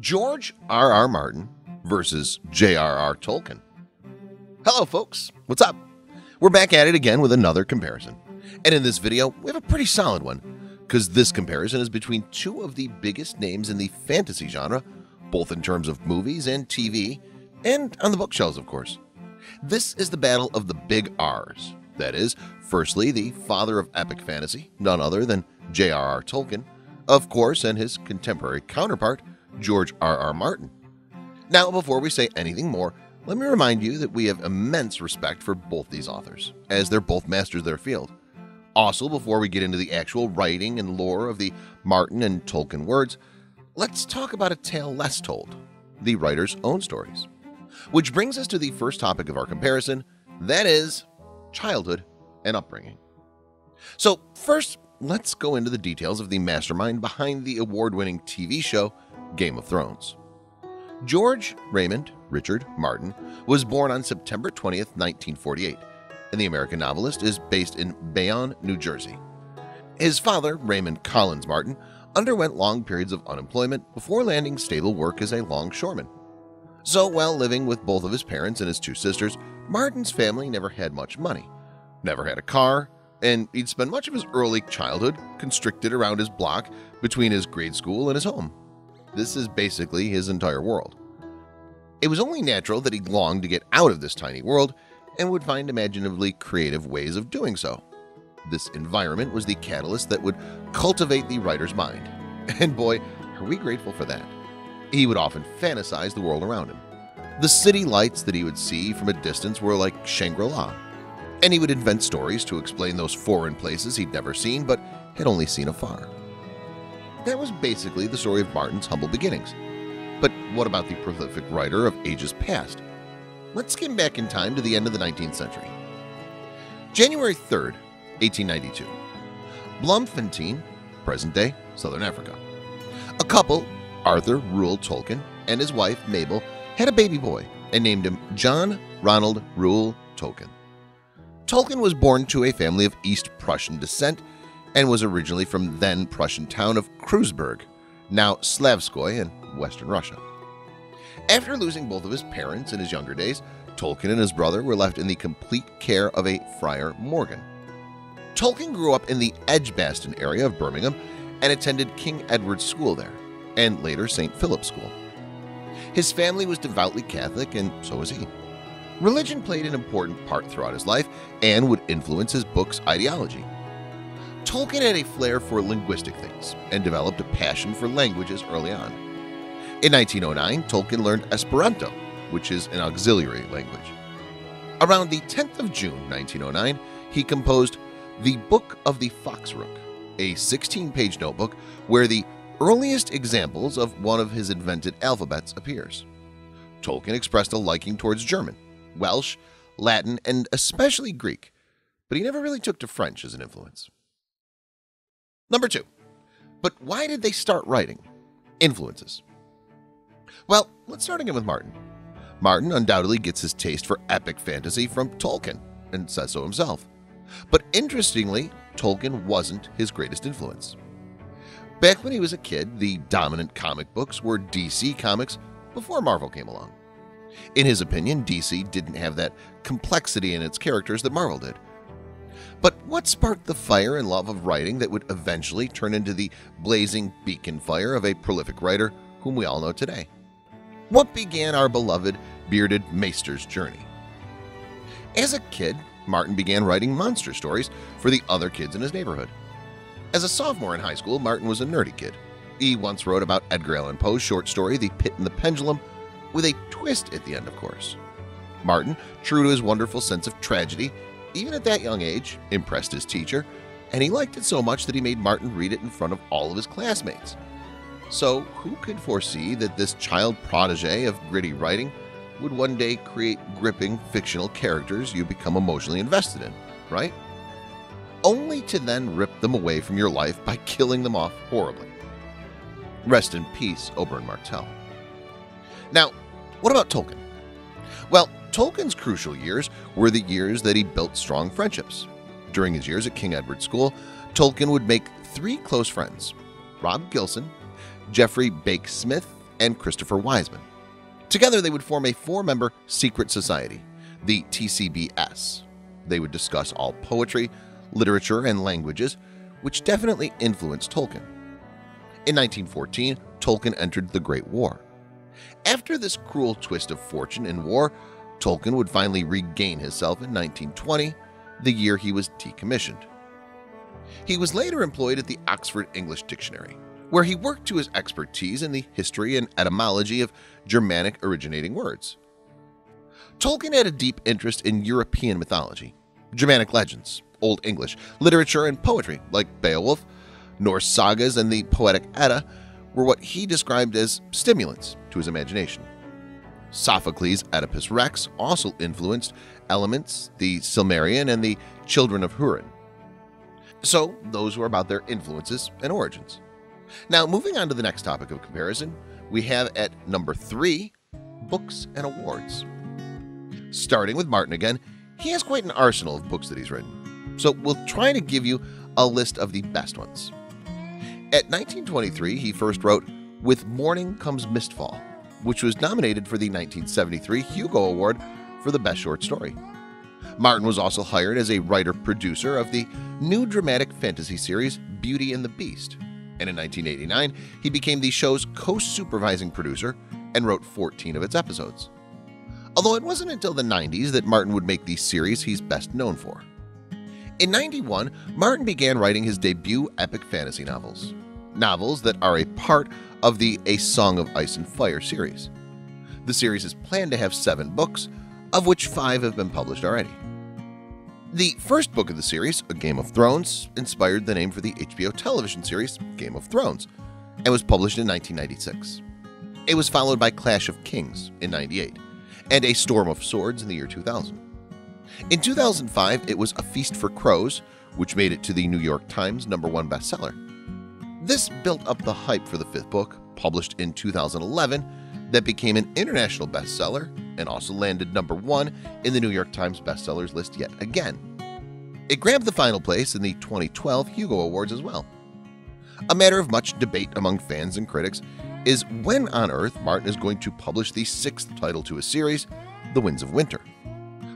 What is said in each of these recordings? George R.R. Martin versus J.R.R. Tolkien. Hello, folks. What's up? We're back at it again with another comparison. And in this video, we have a pretty solid one, because this comparison is between two of the biggest names in the fantasy genre, both in terms of movies and TV, and on the bookshelves, of course. This is the battle of the big R's. That is, firstly, the father of epic fantasy, none other than J.R.R. Tolkien, of course, and his contemporary counterpart, George R.R. Martin. Now, before we say anything more, let me remind you that we have immense respect for both these authors, as they're both masters of their field. Also, before we get into the actual writing and lore of the Martin and Tolkien words, let's talk about a tale less told, the writer's own stories. Which brings us to the first topic of our comparison, that is, childhood and upbringing. So first, let's go into the details of the mastermind behind the award-winning TV show Game of Thrones. George Raymond Richard Martin was born on September 20th, 1948, and the American novelist is based in Bayonne, New Jersey. His father, Raymond Collins Martin, underwent long periods of unemployment before landing stable work as a longshoreman. So while living with both of his parents and his two sisters, Martin's family never had much money, never had a car, and he'd spend much of his early childhood constricted around his block between his grade school and his home. This is basically his entire world. It was only natural that he longed to get out of this tiny world and would find imaginatively creative ways of doing so. This environment was the catalyst that would cultivate the writer's mind, and boy, are we grateful for that. He would often fantasize the world around him. The city lights that he would see from a distance were like Shangri-La, and he would invent stories to explain those foreign places he'd never seen but had only seen afar. That was basically the story of Martin's humble beginnings. But what about the prolific writer of ages past? Let's skim back in time to the end of the 19th century. January 3rd, 1892. Bloemfontein, present-day Southern Africa. A couple, Arthur Rule Tolkien and his wife Mabel, had a baby boy and named him John Ronald Rule Tolkien. Tolkien was born to a family of East Prussian descent and was originally from then Prussian town of Kreuzberg, now Slavskoy in Western Russia. After losing both of his parents in his younger days, Tolkien and his brother were left in the complete care of a Friar Morgan. Tolkien grew up in the Edgbaston area of Birmingham and attended King Edward's School there, and later St. Philip's School. His family was devoutly Catholic, and so was he. Religion played an important part throughout his life and would influence his book's ideology. Tolkien had a flair for linguistic things and developed a passion for languages early on. In 1909, Tolkien learned Esperanto, which is an auxiliary language. Around the 10th of June, 1909, he composed The Book of the Foxrook, a 16-page notebook where the earliest examples of one of his invented alphabets appears. Tolkien expressed a liking towards German, Welsh, Latin, and especially Greek, but he never really took to French as an influence. Number two, but why did they start writing? Influences. Well, let's start again with Martin. Martin undoubtedly gets his taste for epic fantasy from Tolkien and says so himself. But interestingly, Tolkien wasn't his greatest influence. Back when he was a kid, the dominant comic books were DC Comics before Marvel came along. In his opinion, DC didn't have that complexity in its characters that Marvel did. But what sparked the fire and love of writing that would eventually turn into the blazing beacon fire of a prolific writer whom we all know today? What began our beloved bearded maester's journey? As a kid, Martin began writing monster stories for the other kids in his neighborhood. As a sophomore in high school, Martin was a nerdy kid. He once wrote about Edgar Allan Poe's short story, The Pit and the Pendulum, with a twist at the end, of course. Martin, true to his wonderful sense of tragedy, even at that young age, impressed his teacher, and he liked it so much that he made Martin read it in front of all of his classmates. So who could foresee that this child prodigy of gritty writing would one day create gripping fictional characters you become emotionally invested in, right? Only to then rip them away from your life by killing them off horribly. Rest in peace, Oberyn Martell. Now, what about Tolkien? Well, Tolkien's crucial years were the years that he built strong friendships. During his years at King Edward's School, Tolkien would make three close friends: Rob Gilson, Geoffrey Bache Smith, and Christopher Wiseman. Together, they would form a four-member secret society, the TCBS. They would discuss all poetry, literature, and languages, which definitely influenced Tolkien. In 1914, Tolkien entered the Great War. After this cruel twist of fortune in war, Tolkien would finally regain himself in 1920, the year he was decommissioned. He was later employed at the Oxford English Dictionary, where he worked to his expertise in the history and etymology of Germanic originating words. Tolkien had a deep interest in European mythology, Germanic legends, Old English literature, and poetry like Beowulf, Norse sagas, and the Poetic Edda were what he described as stimulants to his imagination. Sophocles' Oedipus Rex also influenced elements, the Silmarillion, and the Children of Húrin. So those were about their influences and origins. Now, moving on to the next topic of comparison, we have at number 3, books and awards. Starting with Martin again, he has quite an arsenal of books that he's written, so we'll try to give you a list of the best ones. At 1923, he first wrote With Morning Comes Mistfall, which was nominated for the 1973 Hugo Award for the Best Short Story. Martin was also hired as a writer-producer of the new dramatic fantasy series Beauty and the Beast, and in 1989, he became the show's co-supervising producer and wrote 14 of its episodes. Although it wasn't until the 90s that Martin would make the series he's best known for. In 91, Martin began writing his debut epic fantasy novels, novels that are a part of the A Song of Ice and Fire series. The series is planned to have 7 books, of which 5 have been published already. The first book of the series, A Game of Thrones, inspired the name for the HBO television series Game of Thrones and was published in 1996. It was followed by Clash of Kings in 1998 and A Storm of Swords in the year 2000. In 2005, it was A Feast for Crows, which made it to the New York Times #1 bestseller. This built up the hype for the 5th book, published in 2011, that became an international bestseller and also landed #1 in the New York Times bestsellers list yet again. It grabbed the final place in the 2012 Hugo Awards as well. A matter of much debate among fans and critics is when on earth Martin is going to publish the 6th title to his series, The Winds of Winter.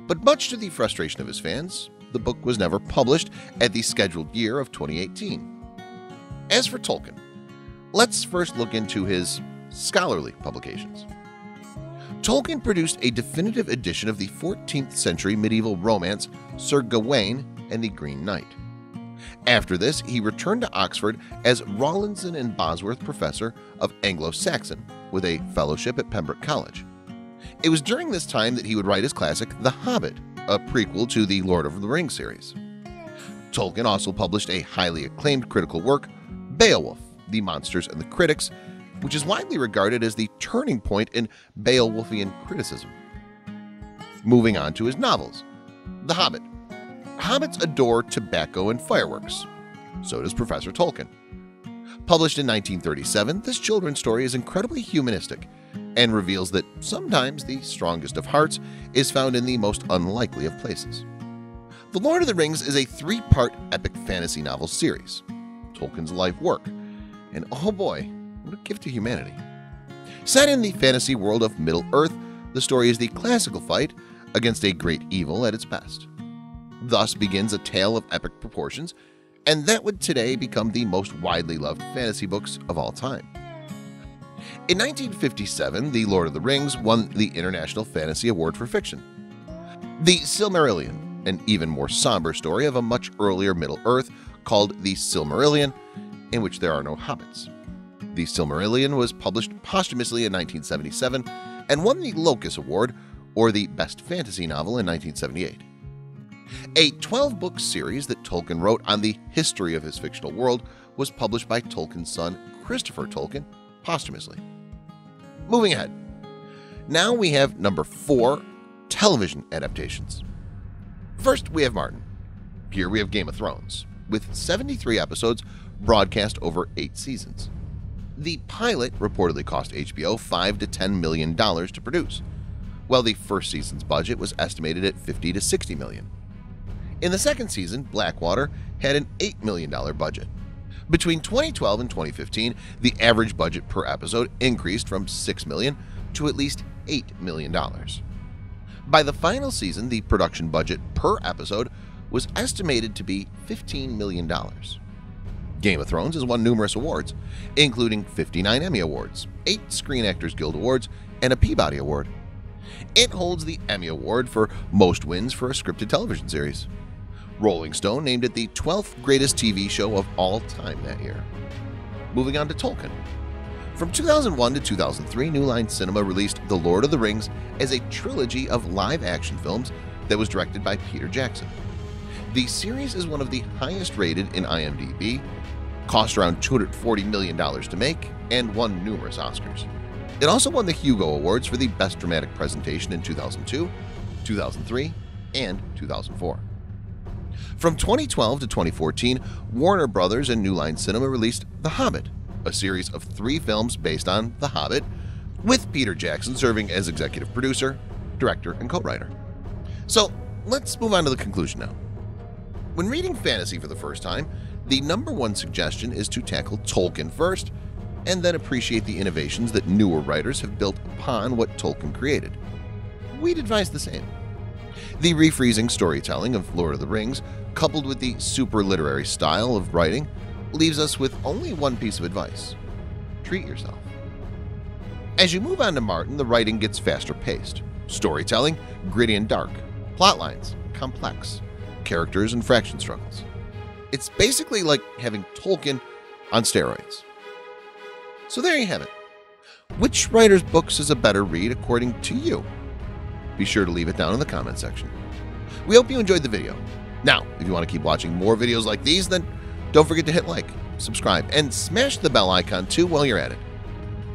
But much to the frustration of his fans, the book was never published at the scheduled year of 2018. As for Tolkien, let's first look into his scholarly publications. Tolkien produced a definitive edition of the 14th century medieval romance Sir Gawain and the Green Knight. After this, he returned to Oxford as Rawlinson and Bosworth Professor of Anglo-Saxon with a fellowship at Pembroke College. It was during this time that he would write his classic The Hobbit, a prequel to the Lord of the Rings series. Tolkien also published a highly acclaimed critical work, Beowulf, The Monsters and the Critics, which is widely regarded as the turning point in Beowulfian criticism. Moving on to his novels. The Hobbit. Hobbits adore tobacco and fireworks. So does Professor Tolkien. Published in 1937, this children's story is incredibly humanistic and reveals that sometimes the strongest of hearts is found in the most unlikely of places. The Lord of the Rings is a 3-part epic fantasy novel series, Tolkien's life work, and oh boy, what a gift to humanity. Set in the fantasy world of Middle-earth, the story is the classical fight against a great evil at its best. Thus begins a tale of epic proportions, and that would today become the most widely loved fantasy books of all time. In 1957, The Lord of the Rings won the International Fantasy Award for Fiction. The Silmarillion, an even more somber story of a much earlier Middle-earth called The Silmarillion, in which there are no hobbits. The Silmarillion was published posthumously in 1977 and won the Locus Award, or the Best Fantasy Novel, in 1978. A 12-book series that Tolkien wrote on the history of his fictional world was published by Tolkien's son, Christopher Tolkien, posthumously. Moving ahead. Now we have number 4, television adaptations. First, we have Martin. Here we have Game of Thrones, with 73 episodes broadcast over 8 seasons. The pilot reportedly cost HBO $5 to $10 million to produce, while the first season's budget was estimated at $50 to $60 million. In the second season, Blackwater had an $8 million budget, Between 2012 and 2015, the average budget per episode increased from $6 million to at least $8 million. By the final season, the production budget per episode was estimated to be $15 million. Game of Thrones has won numerous awards, including 59 Emmy Awards, 8 Screen Actors Guild Awards, and a Peabody Award. It holds the Emmy Award for most wins for a scripted television series. Rolling Stone named it the 12th greatest TV show of all time that year. Moving on to Tolkien. From 2001 to 2003, New Line Cinema released The Lord of the Rings as a trilogy of live-action films that was directed by Peter Jackson. The series is one of the highest rated in IMDb, cost around $240 million to make, and won numerous Oscars. It also won the Hugo Awards for the Best Dramatic Presentation in 2002, 2003, and 2004. From 2012 to 2014, Warner Brothers and New Line Cinema released The Hobbit, a series of 3 films based on The Hobbit, with Peter Jackson serving as executive producer, director, and co-writer. So let's move on to the conclusion now. When reading fantasy for the first time, the #1 suggestion is to tackle Tolkien first and then appreciate the innovations that newer writers have built upon what Tolkien created. We'd advise the same. The refreezing storytelling of Lord of the Rings, coupled with the super-literary style of writing, leaves us with only one piece of advice: treat yourself. As you move on to Martin, the writing gets faster-paced. Storytelling, gritty and dark. Plotlines, complex. Characters and fraction struggles. It's basically like having Tolkien on steroids. So there you have it. Which writer's books is a better read according to you? Be sure to leave it down in the comment section. We hope you enjoyed the video. Now, if you want to keep watching more videos like these, then don't forget to hit like, subscribe, and smash the bell icon too while you're at it.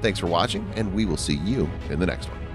Thanks for watching, and we will see you in the next one.